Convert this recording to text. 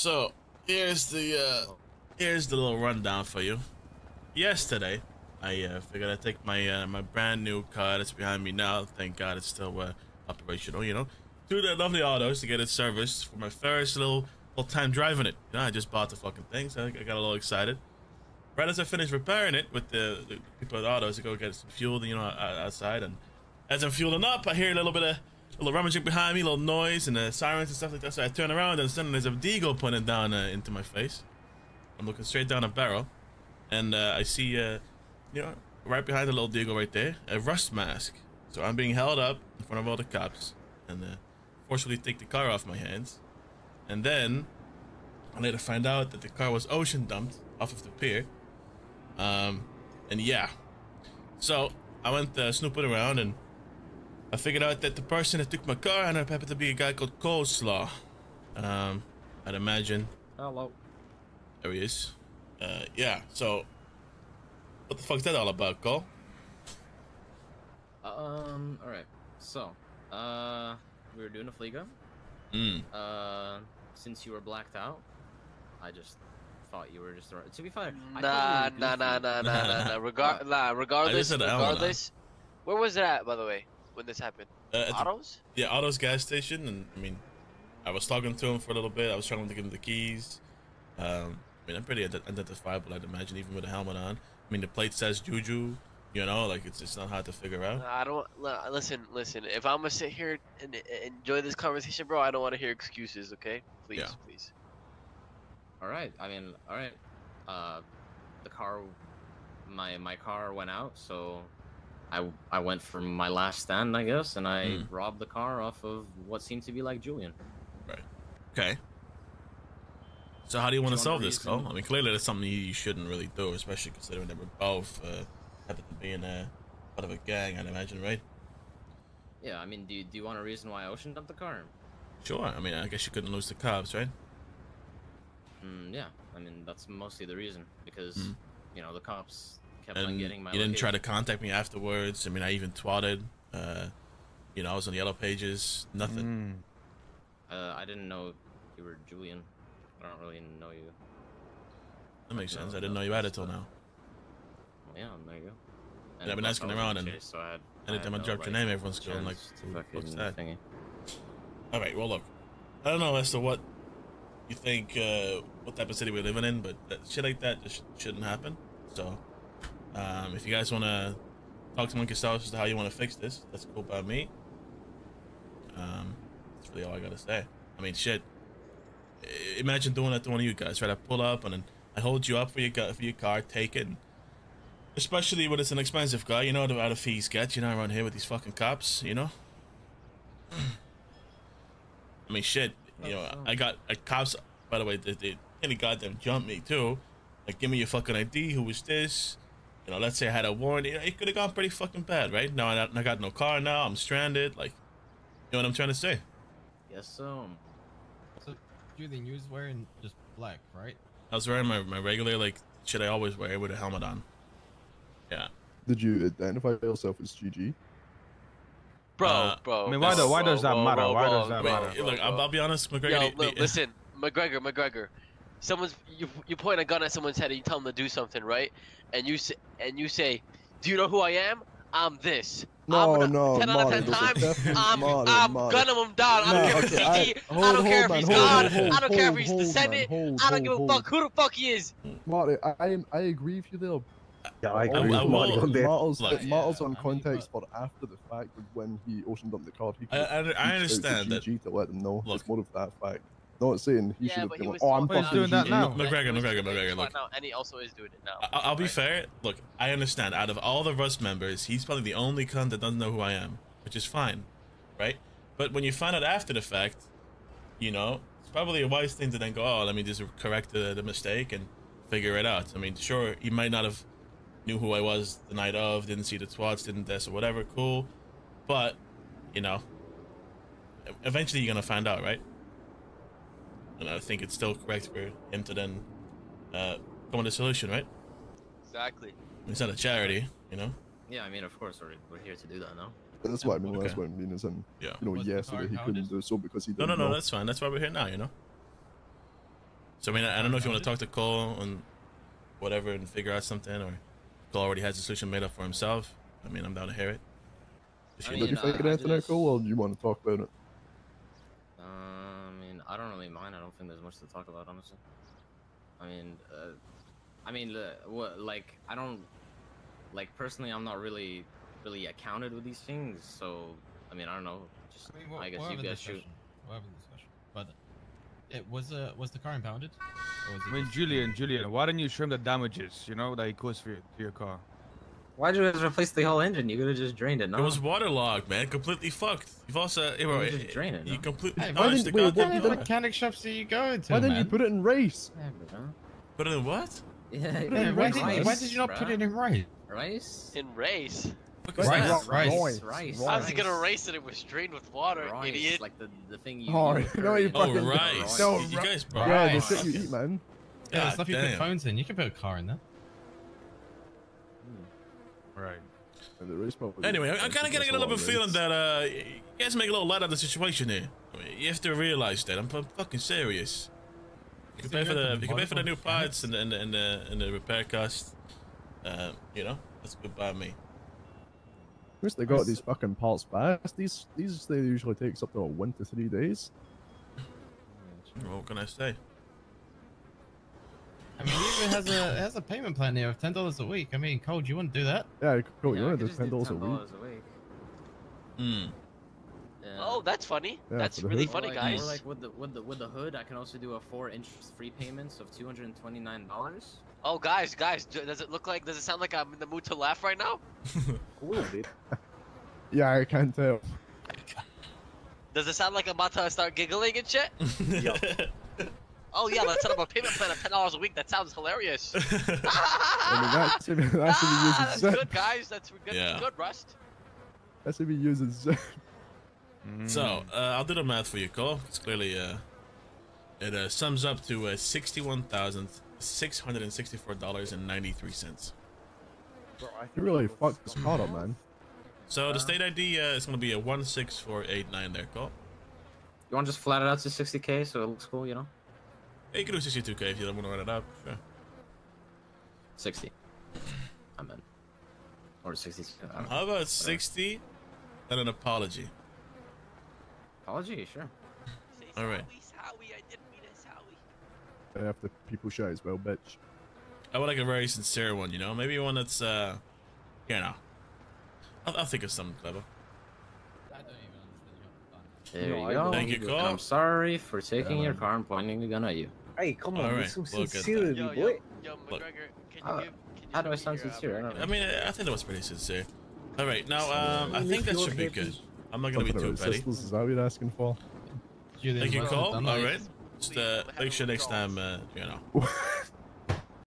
So here's the little rundown for you. Yesterday, I figured I'd take my my brand new car that's behind me now. Thank God it's still operational, you know, to the lovely autos to get it serviced for my first little time driving it. You know, I just bought the fucking thing, so I got a little excited. Right as I finished repairing it with the people at autos to go get some fuel, you know, outside, and as I'm fueling up, I hear a little bit of a little rummaging behind me, a little noise and the sirens and stuff like that. So I turn around and suddenly there's a deagle pointing down into my face. I'm looking straight down a barrel, and I see, you know, right behind the little deagle right there, a rust mask. So I'm being held up in front of all the cops, and fortunately take the car off my hands. And then I later find out that the car was ocean dumped off of the pier. And yeah, so I went snooping around, and I figured out that the person that took my car and happened to be a guy called Coleslaw. I'd imagine. Hello. There he is. Yeah, so what the fuck's that all about, Cole? Alright, so we were doing a flea gun. Since you were blacked out, I just thought you were just right. To be fair, Regardless, where was it at, by the way, when this happened? Autos? Yeah, Autos gas station. And I mean, I was talking to him for a little bit. I was trying to give him the keys. I mean, I'm pretty identifiable, I'd imagine, even with a helmet on. I mean, the plate says Juju. You know, like, it's not hard to figure out. I don't... Listen, if I'm gonna sit here and enjoy this conversation, bro, I don't want to hear excuses, okay? Please, yeah. Please. Alright, I mean, alright. The car... My car went out, so... I went for my last stand, I guess, and I robbed the car off of what seemed to be, like, Julian. Right. Okay. So how do you want to solve this, Cole? I mean, clearly that's something you shouldn't really do, especially considering that we're both... to be in a part of a gang, I'd imagine, right? Yeah, I mean, do you want a reason why I ocean dumped the car? Sure. I mean, I guess you couldn't lose the cops, right? Yeah. I mean, that's mostly the reason, because you know, the cops kept on getting my. You didn't try to contact me afterwards. I mean, I even twatted. You know, I was on the yellow pages. Nothing. I didn't know you were Julian. I don't really know you. That makes sense. I didn't know you had it till now. Yeah, there you go. And I've been asking around, and so anytime I dropped your name, everyone's going like, what's that? Alright, well, look, I don't know as to what you think, what type of city we're living in, but that shit like that just shouldn't happen. So, if you guys want to talk among yourselves as to how you want to fix this, that's cool by me. That's really all I gotta say. I mean, shit, imagine doing that to one of you guys, right? I pull up, and then I hold you up for your car, take it, and especially when it's an expensive car, you know how the fees get, you know, around here with these fucking cops, you know? I mean, shit, you know, I got cops, by the way, they really goddamn jumped me, too. Like, give me your fucking ID, who was this? You know, let's say I had a warrant, you know, it could have gone pretty fucking bad, right? Now I got no car now, I'm stranded, like, you know what I'm trying to say? Yes, so Julian, you was wearing just black, right? I was wearing my regular, like, shit I always wear with a helmet on. Yeah. Did you identify yourself as GG? Bro. I mean, why does that matter? Look, I'll be honest, McGregor. Yo, listen, McGregor. Someone's you point a gun at someone's head and you tell them to do something, right? And you say, do you know who I am? I'm this. No, 10 out of 10 times, I'm gunning him down. I don't care if he's GG. I don't care if he's God. I don't care if he's the Senate. I don't give a fuck who the fuck he is. Marty, I agree with you there. Yeah, I agree. Marty's on context, but after the fact, when he ocean dumped the card, I understand that. To let them know, it's more of that fact. Not saying he should have been like, oh, I'm fucking doing that now. McGregor, look. And he also is doing it now. I'll be fair. Look, I understand. Out of all the Rust members, he's probably the only cunt that doesn't know who I am, which is fine, right? But when you find out after the fact, you know, it's probably a wise thing to then go, oh, let me just correct the mistake and figure it out. I mean, sure, he might not have. Knew who I was the night of, didn't see the twats, didn't this or whatever, cool. But, you know, eventually you're gonna find out, right? And I think it's still correct for him to then come to a solution, right? Exactly. It's not a charity, you know? Yeah, I mean, of course, we're here to do that, no? That's what I mean, that's what I mean, is in, you know, yesterday he couldn't do so because he didn't know. No, that's fine, that's why we're here now, you know? So I mean, I don't know if you want to talk to Cole on whatever and figure out something, or Cole already has a solution made up for himself. I mean, I'm down to hear it. I mean, you can answer that, Cole, or do you want to talk about it? I mean, I don't really mind. I don't think there's much to talk about, honestly. I don't, like, personally, I'm not really accounted with these things. So, I mean, I don't know. Just, I mean, I guess you guys shoot. We'll have a discussion. But it was the car impounded? Or was it Julian, why didn't you trim the damages? You know, that it caused for your car. Why'd you guys replace the whole engine? You could have just drained it. No? It was waterlogged, man. Completely fucked. You've also, hey, bro, just drain it. No? You completely. Hey, why didn't the mechanic shops that you go into? Why didn't you put it in race? Yeah, bro. Put it in what? Yeah, why did you not put it in race? Rice? In race? Rice. I was gonna race it. It was drained with water, idiot. Like the thing you. Oh, no, you fucking rice. No, you guys, bro. Yeah, the shit you eat, man. Yeah, the stuff you put phones in. You can put a car in there. Right. Anyway, I'm kind of getting a little bit feeling that you guys make a little light out of the situation here. I mean, you have to realize that I'm fucking serious. You can pay for the new parts and the repair cost. You know, that's good by me. I wish they got these fucking parts fast. These they usually takes up to 1 to 3 days. What can I say? I mean, it has a payment plan here of $10 a week. I mean, Cole, do you want to do that? Yeah, Cole, you want to do $10 a week? Hmm. Yeah. Oh, that's funny. Yeah, that's really funny, like, guys. Like with the hood, I can also do a 4 interest-free payments of $229. Oh, guys, does it sound like I'm in the mood to laugh right now? Cool, dude. Yeah, I can tell. Does it sound like I'm about to start giggling and shit? Yo. Oh yeah, let's set up a payment plan of $10 a week. That sounds hilarious. I mean, that's good, guys. That's good. Yeah. That's good, Rust. That's what we use as. So I'll do the math for you, Cole. It's clearly it sums up to $61,664.93. You really fucked this car up, man. So the state ID is gonna be a 16489 there, Cole. You want to just flat it out to 60K so it looks cool, you know? Yeah, you can do 62K if you don't want to run it up. Sure. 60. I'm in. Or 60. How about 60 and an apology? Apology, sure. All right. I have to people show as well, bitch. I would like a very sincere one, you know. Maybe one that's you know. I'll think of something clever. There you go. Thank you, Cole. I'm sorry for taking your car and pointing the gun at you. Hey, come on, right, some sincerity, boy. Yo, McGregor, how do I sound sincere? I mean, I think that was pretty sincere. All right, now I think that should be good. I'm not gonna be too petty. This is what we're asking for. Thank you, Cole. All right, just make sure next time you know.